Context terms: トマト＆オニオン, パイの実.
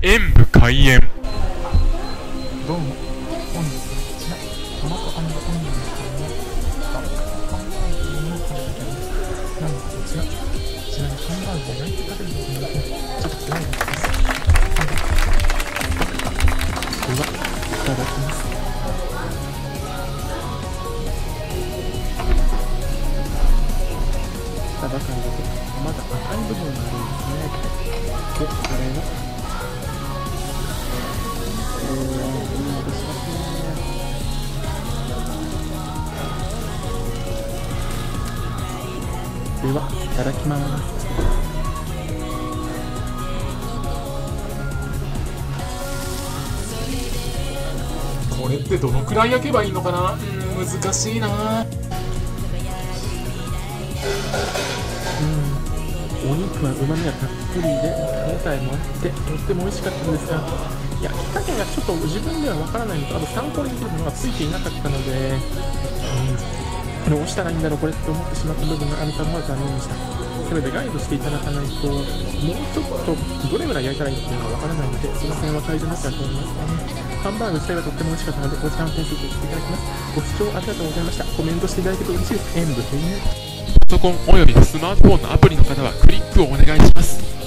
演武開演。どうも本日のちなトマト&オニオンのカレーはハンバーグのものを食べています。なんとこちらちなみにハンバーグを焼いて食べるのでちょっと辛いです。ではいただきます。まだ赤い部分があるんですね。で、これがでは、いただきます。これってどのくらい焼けばいいのかな？難しいな。お肉はうまみがたっぷりで歯応えもあってとっても美味しかったんですが、焼き加減がちょっと自分ではわからないのと、あと参考にできるものがついていなかったので、どうしたらいいんだろうこれって思ってしまった部分があるためは残念でした。せめてガイドしていただかないと、もうちょっとどれぐらい焼いたらいいのかわからないので、その辺は改善だったと思いますね。ハンバーグ自体はとっても美味しかったので、こちらの点数としていただきます。ご視聴ありがとうございました。コメントしていただけると嬉しいです。演武編入パソコンおよびスマートフォンのアプリの方はクリックをお願いします。